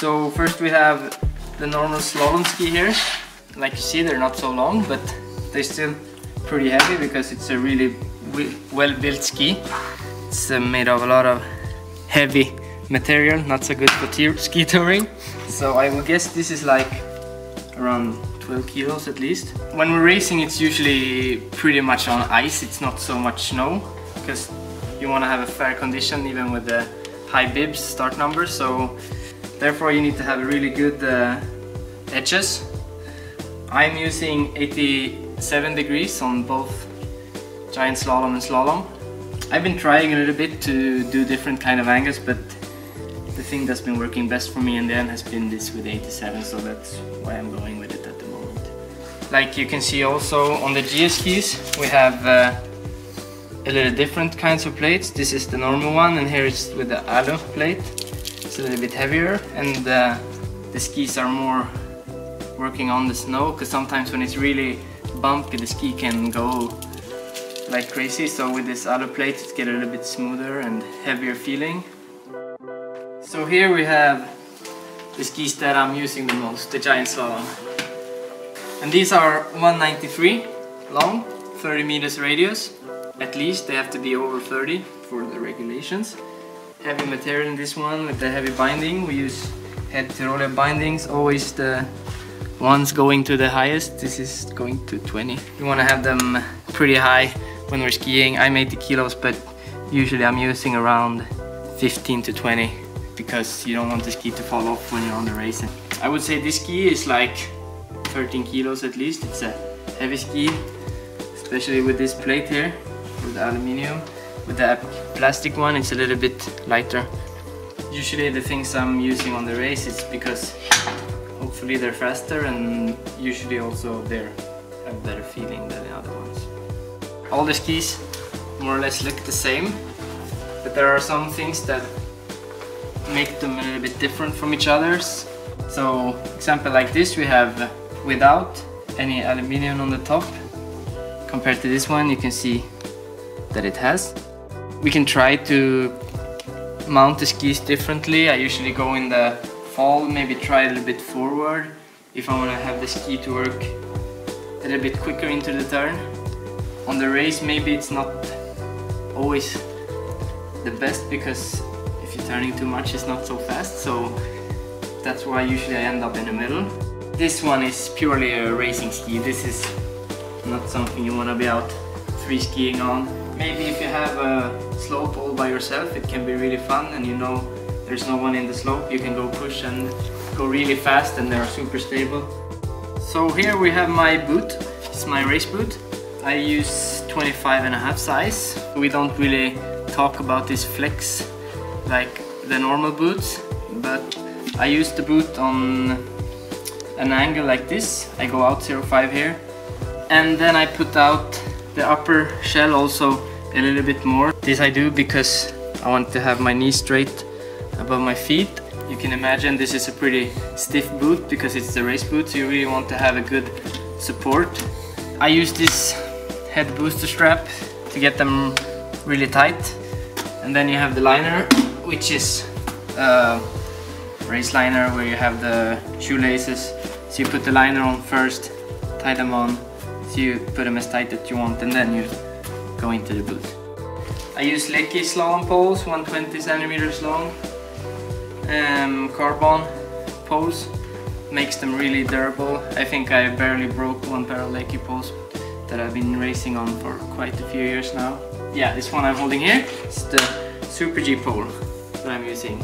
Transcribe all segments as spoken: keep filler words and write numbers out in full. So first we have the normal slalom ski here. Like you see, they're not so long, but they're still pretty heavy because it's a really well-built ski. It's uh, made of a lot of heavy material, not so good for ski touring. So I would guess this is like around twelve kilos at least. When we're racing, it's usually pretty much on ice. It's not so much snow because you want to have a fair condition even with the high bibs start numbers. So therefore you need to have really good uh, edges. I'm using eighty-seven degrees on both giant slalom and slalom. I've been trying a little bit to do different kind of angles, but the thing that's been working best for me in the end has been this with eighty-seven, so that's why I'm going with it at the moment. Like you can see also on the G S skis, we have uh, a little different kinds of plates. This is the normal one, and here it's with the alu plate. It's a little bit heavier, and uh, the skis are more working on the snow, because sometimes when it's really bumpy the ski can go like crazy. So with this alu plate it gets a little bit smoother and heavier feeling. So here we have the skis that I'm using the most, the giant slalom. And these are one ninety-three long, thirty meters radius. At least they have to be over thirty for the regulations. Heavy material in this one with the heavy binding. We use Head Tyrolia bindings, always the one's going to the highest. This is going to twenty. You want to have them pretty high when we're skiing. I'm eighty kilos, but usually I'm using around fifteen to twenty because you don't want the ski to fall off when you're on the racing. I would say this ski is like thirteen kilos at least. It's a heavy ski, especially with this plate here, with the aluminium. With the plastic one it's a little bit lighter. Usually the things I'm using on the race is because hopefully they're faster, and usually also they have better feeling than the other ones. All the skis more or less look the same, but there are some things that make them a little bit different from each other's. So, example like this, we have without any aluminium on the top. Compared to this one, you can see that it has. We can try to mount the skis differently. I usually go in the fall, maybe try a little bit forward if I want to have the ski to work a little bit quicker into the turn. On the race maybe it's not always the best because if you're turning too much it's not so fast, so that's why usually I end up in the middle. This one is purely a racing ski. This is not something you want to be out free skiing on. Maybe if you have a slope all by yourself it can be really fun, and you know there's no one in the slope, you can go push and go really fast, and they're super stable. So here we have my boot. It's my race boot. I use twenty-five and a half size. We don't really talk about this flex like the normal boots, but I use the boot on an angle like this. I go out zero point five here, and then I put out the upper shell also a little bit more. This I do because I want to have my knees straight above my feet. You can imagine this is a pretty stiff boot because it's the race boot, so you really want to have a good support. I use this head booster strap to get them really tight. And then you have the liner, which is a race liner where you have the shoelaces. So you put the liner on first, tie them on, so you put them as tight that you want, and then you go into the boot. I use Leki slalom poles, one hundred twenty centimeters long. Um, carbon poles makes them really durable. I think I barely broke one pair of Leki poles that I've been racing on for quite a few years now. Yeah, this one I'm holding here, it's the Super G pole that I'm using,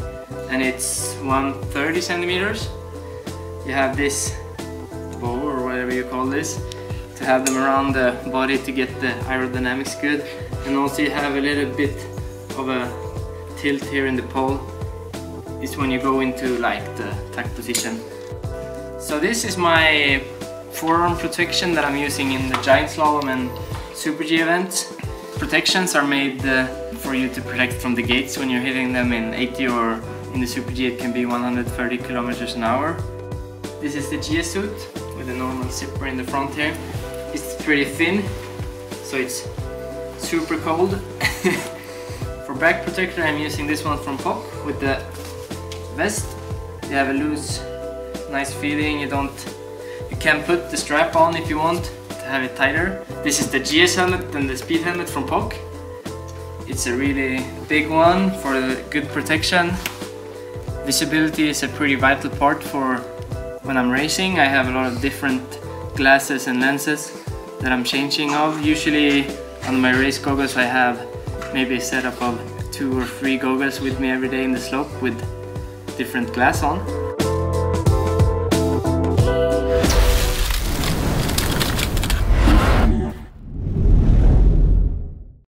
and it's one hundred thirty centimeters. You have this bow or whatever you call this to have them around the body to get the aerodynamics good, and also you have a little bit of a tilt here in the pole. It's when you go into like the tuck position. So this is my forearm protection that I'm using in the giant slalom and Super G events. Protections are made uh, for you to protect from the gates when you're hitting them in eighty, or in the Super G it can be one hundred thirty kilometers an hour. This is the G S suit with a normal zipper in the front here. It's pretty thin, so it's super cold. For back protector I'm using this one from P O C with the vest. you have a loose, nice feeling. You don't, you can put the strap on if you want to have it tighter. This is the G S helmet and the speed helmet from P O C. It's a really big one for good protection. Visibility is a pretty vital part for when I'm racing. I have a lot of different glasses and lenses that I'm changing of. Usually on my race goggles I have maybe a setup of two or three goggles with me every day in the slope with different glass on.